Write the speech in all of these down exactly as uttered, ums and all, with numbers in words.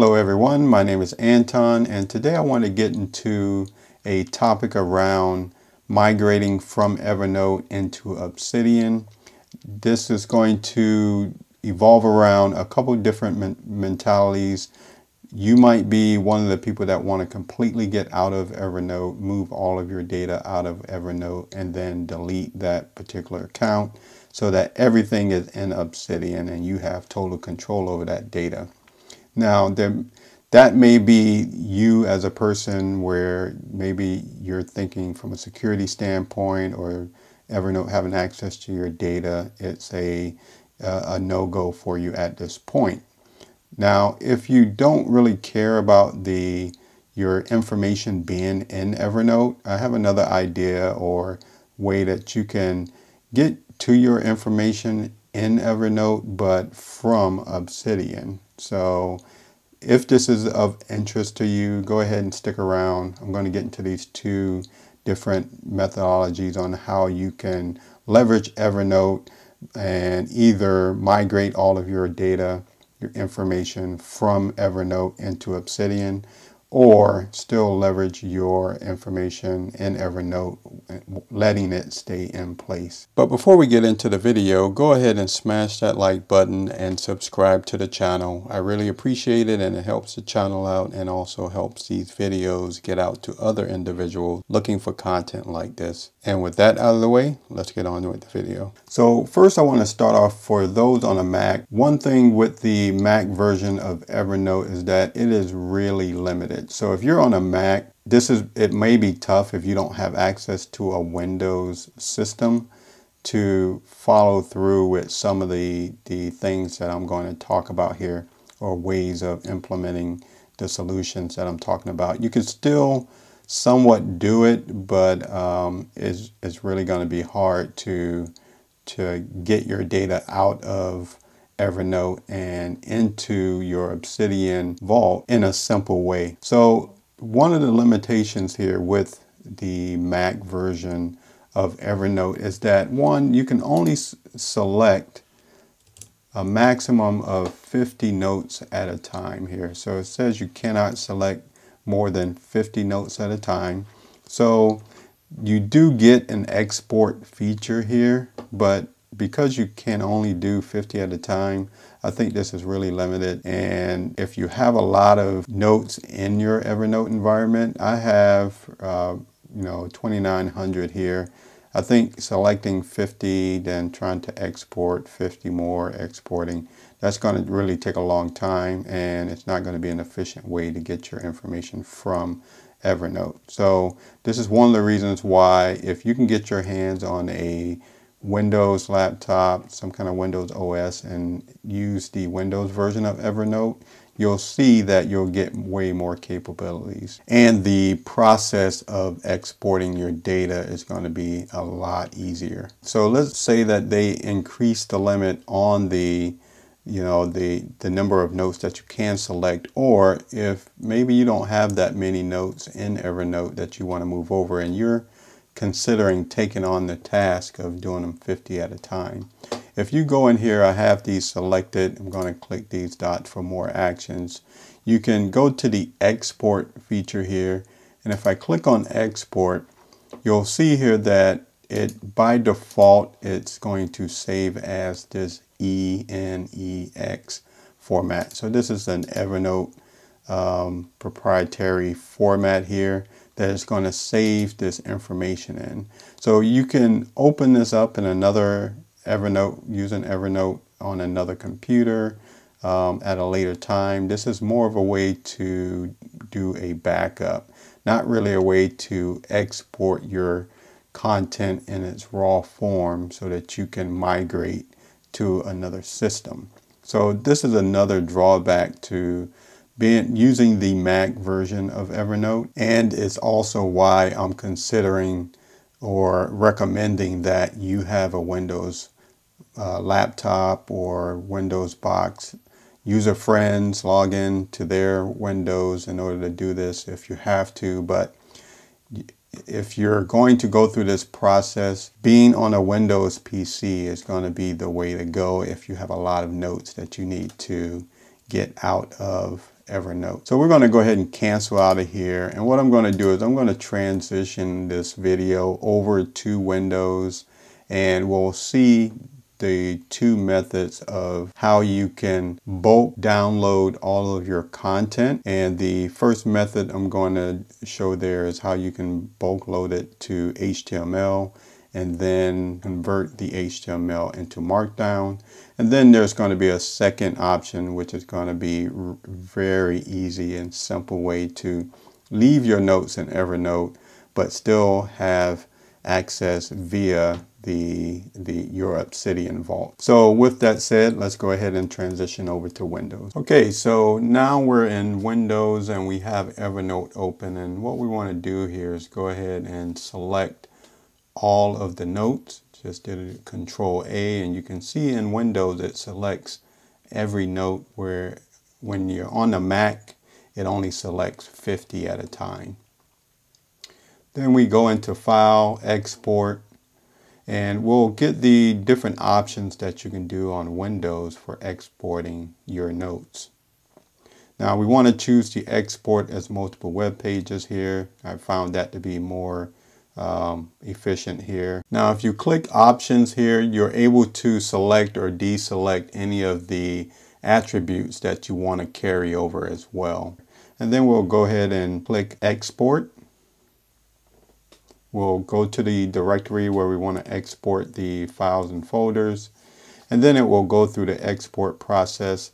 Hello everyone, my name is Anton, and today I want to get into a topic around migrating from Evernote into Obsidian. This is going to evolve around a couple different men mentalities. You might be one of the people that want to completely get out of Evernote, move all of your data out of Evernote, and then delete that particular account so that everything is in Obsidian and you have total control over that data. Now, there, that may be you as a person, where maybe you're thinking from a security standpoint or Evernote having access to your data, it's a, uh, a no-go for you at this point. Now, if you don't really care about the your information being in Evernote, I have another idea or way that you can get to your information in Evernote, but from Obsidian. So if this is of interest to you, go ahead and stick around. I'm going to get into these two different methodologies on how you can leverage Evernote and either migrate all of your data, your information from Evernote into Obsidian, or still leverage your information in Evernote, letting it stay in place. But before we get into the video, go ahead and smash that like button and subscribe to the channel. I really appreciate it, and it helps the channel out and also helps these videos get out to other individuals looking for content like this. And with that out of the way, let's get on with the video. So first I want to start off, for those on a Mac, one thing with the Mac version of Evernote is that it is really limited. So if you're on a Mac, this is it may be tough if you don't have access to a Windows system to follow through with some of the, the things that I'm going to talk about here, or ways of implementing the solutions that I'm talking about. You can still somewhat do it, but um, it's, it's really going to be hard to, to get your data out of Evernote and into your Obsidian vault in a simple way. So one of the limitations here with the Mac version of Evernote is that, one, you can only select a maximum of fifty notes at a time here. So it says you cannot select more than fifty notes at a time. So you do get an export feature here, but because you can only do fifty at a time, I think this is really limited. And if you have a lot of notes in your Evernote environment, I have, uh, you know, twenty-nine hundred here. I think selecting fifty, then trying to export fifty more, exporting, that's going to really take a long time, and it's not going to be an efficient way to get your information from Evernote. So this is one of the reasons why, if you can get your hands on a Windows laptop, some kind of Windows O S, and use the Windows version of Evernote, you'll see that you'll get way more capabilities, and the process of exporting your data is going to be a lot easier. So let's say that they increase the limit on the, you know, the the number of notes that you can select, or if maybe you don't have that many notes in Evernote that you want to move over, and you're considering taking on the task of doing them fifty at a time. If you go in here, I have these selected. I'm going to click these dots for more actions. You can go to the export feature here, and if I click on export, you'll see here that it, by default, it's going to save as this E N E X format. So this is an Evernote um, proprietary format here that is going to save this information in. So you can open this up in another Evernote, using Evernote on another computer um, at a later time. This is more of a way to do a backup, not really a way to export your content in its raw form so that you can migrate to another system. So this is another drawback to Being, using the Mac version of Evernote, and it's also why I'm considering or recommending that you have a Windows uh, laptop or Windows box. Use your friends, log in to their Windows in order to do this if you have to, but if you're going to go through this process, being on a Windows P C is going to be the way to go if you have a lot of notes that you need to get out of Evernote. So we're going to go ahead and cancel out of here. And what I'm going to do is I'm going to transition this video over to Windows, and we'll see the two methods of how you can bulk download all of your content. And the first method I'm going to show there is how you can bulk load it to H T M L and then convert the H T M L into Markdown. And then there's going to be a second option, which is going to be a very easy and simple way to leave your notes in Evernote, but still have access via the, the your Obsidian vault. So with that said, let's go ahead and transition over to Windows. Okay, so now we're in Windows and we have Evernote open, and what we want to do here is go ahead and select all of the notes. Just did Control A, and you can see in Windows it selects every note, where when you're on the Mac it only selects fifty at a time. Then we go into File, Export, and we'll get the different options that you can do on Windows for exporting your notes. Now we want to choose to export as multiple web pages here. I found that to be more um, efficient here. Now if you click options here, you're able to select or deselect any of the attributes that you want to carry over as well. And then we'll go ahead and click export. We'll go to the directory where we want to export the files and folders, and then it will go through the export process.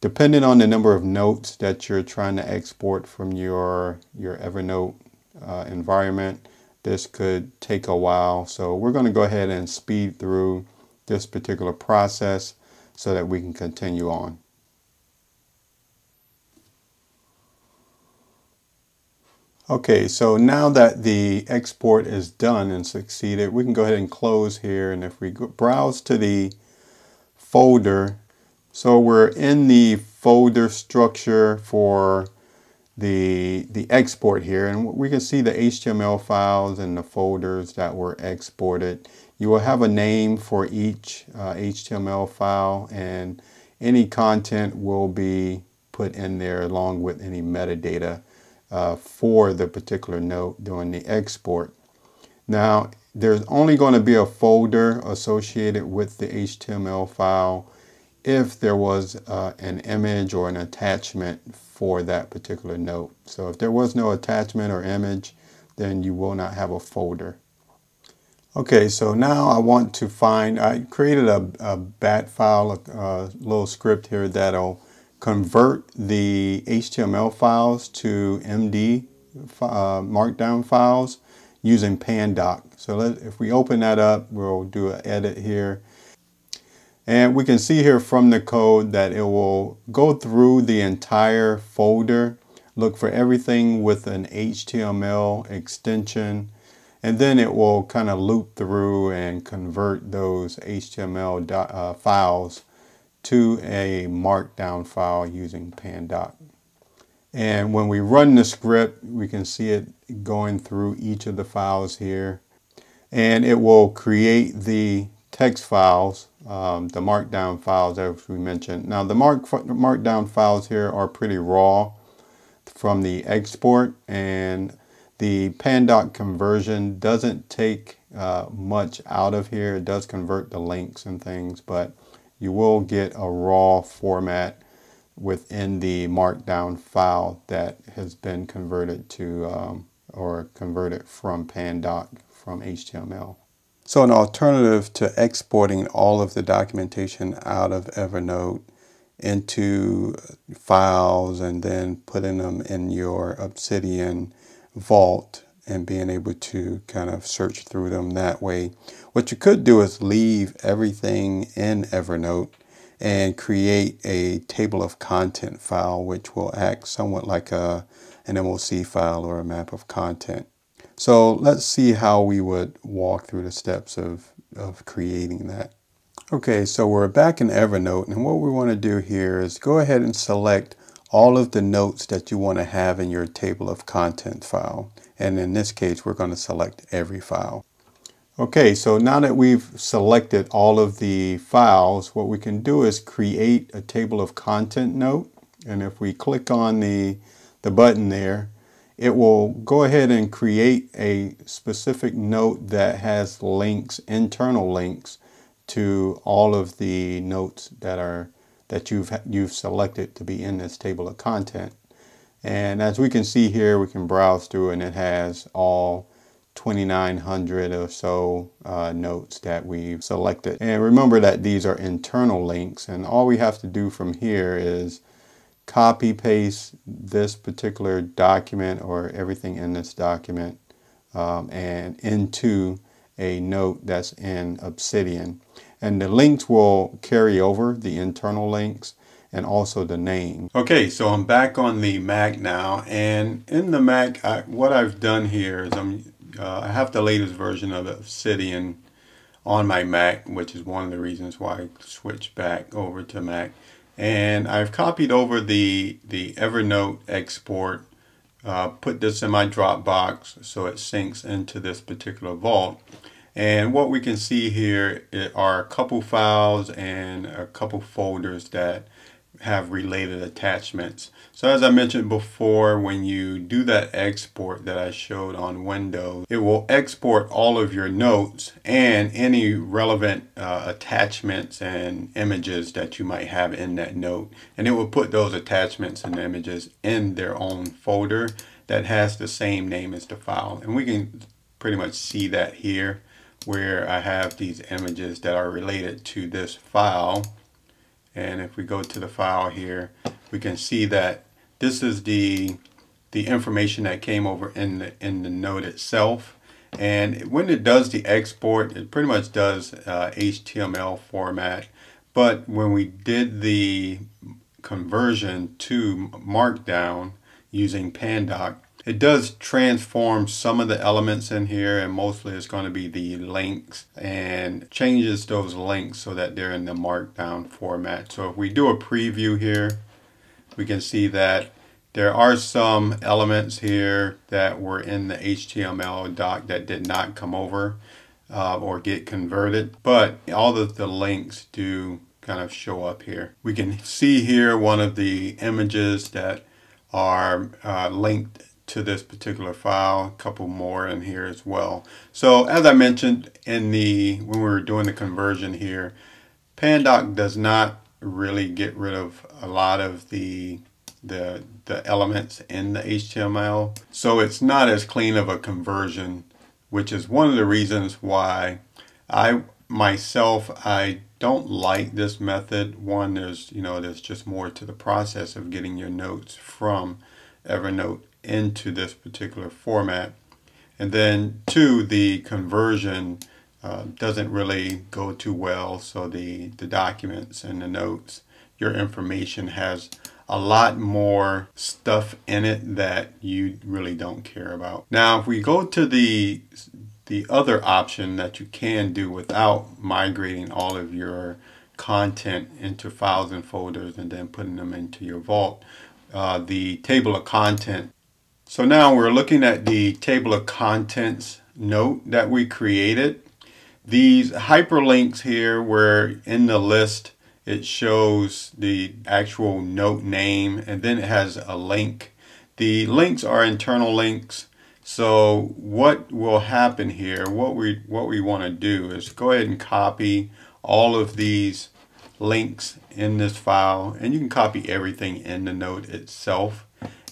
Depending on the number of notes that you're trying to export from your, your Evernote uh, environment, this could take a while. So we're going to go ahead and speed through this particular process so that we can continue on. Okay, so now that the export is done and succeeded, we can go ahead and close here. And if we go browse to the folder, so we're in the folder structure for the, the export here. And we can see the H T M L files and the folders that were exported. You will have a name for each uh, H T M L file, and any content will be put in there along with any metadata Uh, for the particular note during the export. Now there's only going to be a folder associated with the H T M L file if there was uh, an image or an attachment for that particular note. So if there was no attachment or image, then you will not have a folder. Okay, so now I want to find, I created a, a B A T file, a, a little script here that'll convert the H T M L files to M D uh, Markdown files using Pandoc. So let, if we open that up, we'll do an edit here. And we can see here from the code that it will go through the entire folder, look for everything with an H T M L extension, and then it will kind of loop through and convert those H T M L uh, files to a Markdown file using Pandoc. And when we run the script, we can see it going through each of the files here, and it will create the text files, um, the Markdown files as we mentioned. Now the mark Markdown files here are pretty raw from the export, and the Pandoc conversion doesn't take uh, much out of here. It does convert the links and things, but you will get a raw format within the Markdown file that has been converted to um, or converted from Pandoc from H T M L. So an alternative to exporting all of the documentation out of Evernote into files and then putting them in your Obsidian vault and being able to kind of search through them that way. What you could do is leave everything in Evernote and create a table of content file, which will act somewhat like a, an M O C file or a map of content. So let's see how we would walk through the steps of, of creating that. Okay, so we're back in Evernote, and what we want to do here is go ahead and select all of the notes that you want to have in your table of content file. And in this case, we're going to select every file. Okay, so now that we've selected all of the files, what we can do is create a table of content note And if we click on the, the button there, it will go ahead and create a specific note that has links, internal links to all of the notes that are that you've you've selected to be in this table of content. And as we can see here, we can browse through and it has all twenty-nine hundred or so uh, notes that we've selected. And remember that these are internal links, and all we have to do from here is copy paste this particular document or everything in this document um, and into a note that's in Obsidian. And the links will carry over, the internal links and also the name. Okay, so I'm back on the Mac now, and in the Mac, I, what I've done here is I'm, uh, I have the latest version of Obsidian on my Mac, which is one of the reasons why I switched back over to Mac. And I've copied over the, the Evernote export, uh, put this in my Dropbox so it syncs into this particular vault. And what we can see here are a couple files and a couple folders that have related attachments. So as I mentioned before, when you do that export that I showed on Windows, it will export all of your notes and any relevant uh, attachments and images that you might have in that note. And it will put those attachments and images in their own folder that has the same name as the file. And we can pretty much see that here, where I have these images that are related to this file. And if we go to the file here, we can see that this is the the information that came over in the in the note itself. And when it does the export, it pretty much does uh, H T M L format. But when we did the conversion to Markdown using Pandoc, it does transform some of the elements in here, and mostly it's going to be the links, and changes those links so that they're in the Markdown format. So if we do a preview here, we can see that there are some elements here that were in the H T M L doc that did not come over uh, or get converted, but all of the links do kind of show up here. We can see here one of the images that are uh, linked to this particular file, a couple more in here as well. So as I mentioned in the when we were doing the conversion here, Pandoc does not really get rid of a lot of the the the elements in the H T M L. So it's not as clean of a conversion, which is one of the reasons why I myself I don't like this method. One, there's you know there's just more to the process of getting your notes from Evernote into this particular format. And then two, the conversion uh, doesn't really go too well. So the, the documents and the notes, your information has a lot more stuff in it that you really don't care about. Now, if we go to the, the other option that you can do without migrating all of your content into files and folders and then putting them into your vault, uh, the table of content. So now we're looking at the table of contents note that we created. These hyperlinks here where in the list it shows the actual note name and then it has a link. The links are internal links. So what will happen here, what we, what we want to do is go ahead and copy all of these links in this file, and you can copy everything in the note itself.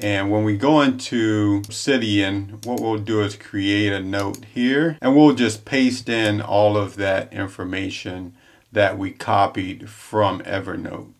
And when we go into Obsidian, what we'll do is create a note here, and we'll just paste in all of that information that we copied from Evernote.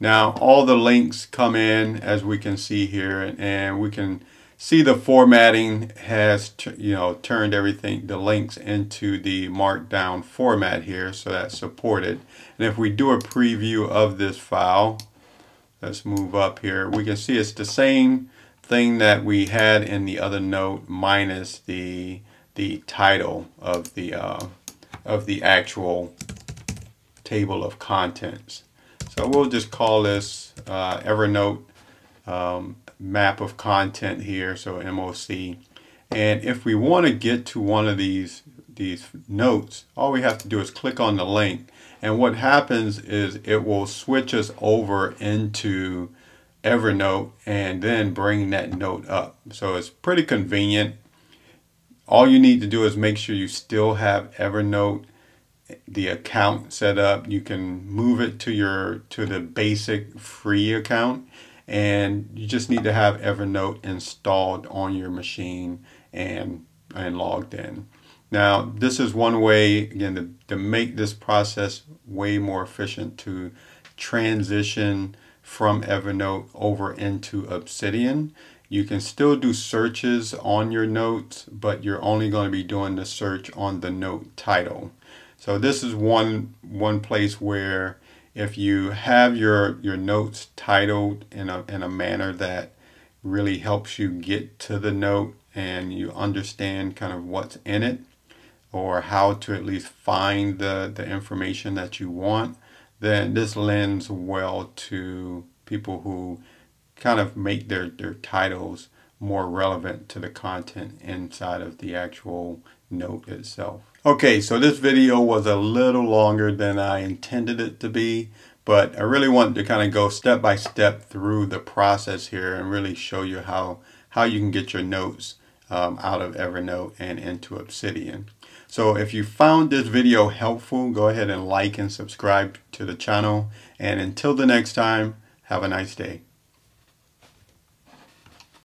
Now, all the links come in, as we can see here, and we can see the formatting has, you know, turned everything, the links into the Markdown format here, so that's supported. And if we do a preview of this file, let's move up here, we can see it's the same thing that we had in the other note minus the the title of the uh, of the actual table of contents. So we'll just call this uh, Evernote um, map of content here, so M O C. And if we want to get to one of these these notes, all we have to do is click on the link, and what happens is it will switch us over into Evernote and then bring that note up. So it's pretty convenient. All you need to do is make sure you still have Evernote, the account set up. You can move it to your to the basic free account, and you just need to have Evernote installed on your machine and and logged in. Now, this is one way, again, to, to make this process way more efficient, to transition from Evernote over into Obsidian. You can still do searches on your notes, but you're only going to be doing the search on the note title. So this is one one place where if you have your your notes titled in a in a manner that really helps you get to the note and you understand kind of what's in it or how to at least find the, the information that you want, then this lends well to people who kind of make their, their titles more relevant to the content inside of the actual note itself. Okay, so this video was a little longer than I intended it to be, but I really wanted to kind of go step by step through the process here and really show you how, how you can get your notes um, out of Evernote and into Obsidian. So if you found this video helpful, go ahead and like and subscribe to the channel. And until the next time, have a nice day.